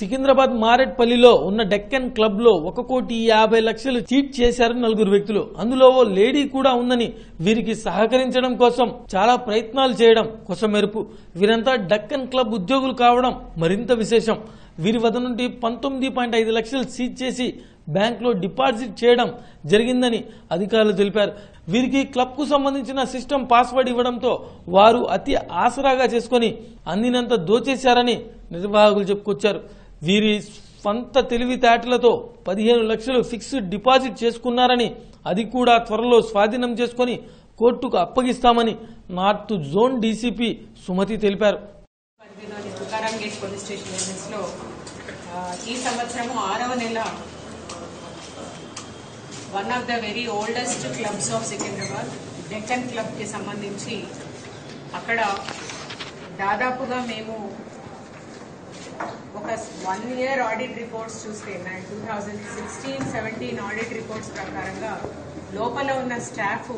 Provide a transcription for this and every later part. సికింద్రాబాద్ మారేట్పల్లిలో ఉన్న డెక్కన్ క్లబ్ లో 1,50,00,000 చీట్ చేశారని నలుగురు వ్యక్తులు, అందులో ఓ లేడీ కూడా ఉందని వీరికి సహకరించడం కోసం చాలా ప్రయత్నాలు చేయడం కొసమెరుపు. వీరంతా డెక్కన్ క్లబ్ ఉద్యోగులు కావడం మరింత విశేషం. వీరి వద్ద నుండి 19,50,00,000 సీజ్ చేసి బ్యాంకులో డిపాజిట్ చేయడం జరిగిందని అధికారులు తెలిపారు. వీరికి క్లబ్కు సంబంధించిన సిస్టమ్ పాస్వర్డ్ ఇవ్వడంతో వారు అతి ఆసరాగా చేసుకుని అందినంత దోచేశారని నిర్వాహకులు చెప్పుకొచ్చారు. వీరి స్వంత తెలివితేటలతో 15,00,000 ఫిక్స్డ్ డిపాజిట్ చేసుకున్నారని, అది కూడా త్వరలో స్వాధీనం చేసుకుని కోర్టుకు అప్పగిస్తామని నార్త్ జోన్ డీసీపీ సుమతి తెలిపారు. ఈ సంవత్సరము 6వ నెల one of the very oldest clubs of Secunderabad Deccan క్లబ్కి సంబంధించి అక్కడ దాదాపుగా మేము ఒక 1 year ఆడిట్ రిపోర్ట్స్ చూస్తే 2016-17 ఆడిట్ రిపోర్ట్స్ ప్రకారంగా లోపల ఉన్న స్టాఫ్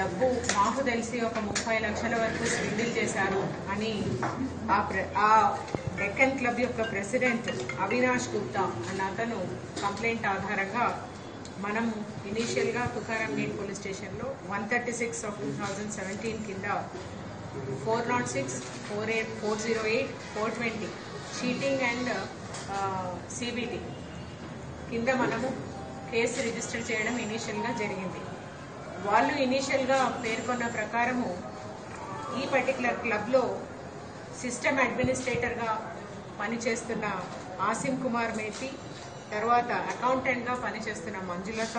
డబ్బు మాకు తెలిసి ఒక 30,00,000 వరకు స్విండిల్ చేశారు అని ఆ డెక్కన్ క్లబ్ యొక్క ప్రెసిడెంట్ అవినాష్ గుప్తా అన్న అతను కంప్లైంట్ ఆధారంగా మనం ఇనీషియల్గా తుకారం గేట్ పోలీస్ స్టేషన్లో 136/2017 కింద 406, 408, 420 చీటింగ్ అండ్ CBT కింద మనము కేసు రిజిస్టర్ చేయడం ఇనీషియల్గా జరిగింది. వాళ్ళు ఇనీషియల్గా పేర్కొన్న ప్రకారము ఈ పర్టికులర్ క్లబ్లో సిస్టమ్ అడ్మినిస్ట్రేటర్గా పనిచేస్తున్న ఆసిం కుమార్ మేతి, తర్వాత అకౌంటెంట్గా పనిచేస్తున్న మంజులత,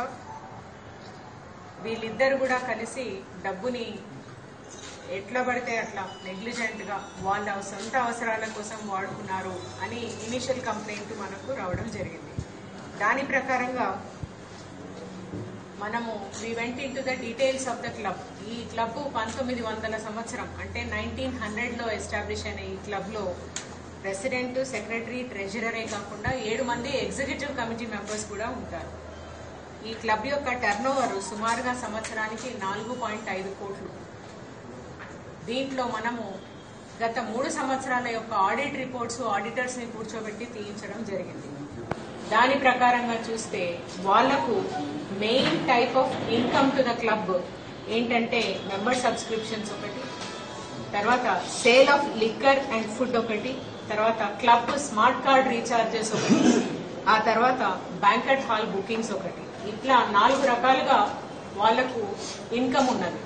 వీళ్ళిద్దరు కూడా కలిసి డబ్బుని ఎట్లా పడితే అట్లా నెగ్లిజెంట్గా వాళ్ళ సొంత అవసరాల కోసం వాడుకున్నారు అని ఇనీషియల్ కంప్లైంట్ మనకు రావడం జరిగింది. దాని ప్రకారంగా మనము went into the details of the club. ఈ క్లబ్ 1900 సంవత్సరం అంటే 1900లో ఎస్టాబ్లిష్ అయిన ఈ క్లబ్లో ప్రెసిడెంట్, సెక్రటరీ, ట్రెజరరే కాకుండా 7 మంది ఎగ్జిక్యూటివ్ కమిటీ మెంబర్స్ కూడా ఉంటారు. ఈ క్లబ్ యొక్క టర్నోవర్ సుమారుగా సంవత్సరానికి 4.5 కోట్లు. దీంట్లో మనము గత 3 సంవత్సరాల యొక్క ఆడిట్ రిపోర్ట్స్ ఆడిటర్స్ని కూర్చోబెట్టి తీయించడం జరిగింది. దాని ప్రకారంగా చూస్తే వాళ్లకు main type of income to the club ఏంటంటే మెంబర్ సబ్స్క్రిప్షన్స్ ఒకటి, తర్వాత sale of liquor and food ఒకటి, తర్వాత క్లబ్ స్మార్ట్ కార్డ్ రీఛార్జెస్ ఒకటి, ఆ తర్వాత బ్యాంకెట్ హాల్ బుకింగ్స్ ఒకటి. ఇట్లా 4 రకాలుగా వాళ్లకు ఇన్కమ్ ఉన్నది.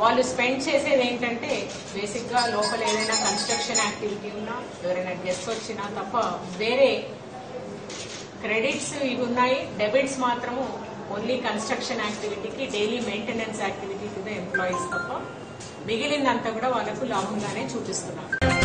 వాళ్ళు స్పెండ్ చేసేది ఏంటంటే బేసిక్గా లోపల ఏదైనా కన్స్ట్రక్షన్ యాక్టివిటీ ఉన్నా, ఎవరైనా గెస్ట్ వచ్చినా తప్ప వేరే క్రెడిట్స్ ఇవి ఉన్నాయి. డెబిట్స్ మాత్రము ఓన్లీ కన్స్ట్రక్షన్ యాక్టివిటీకి, daily maintenance activity to the employees తప్ప మిగిలిందంతా కూడా వాళ్ళకు లాభంగానే చూపిస్తున్నారు.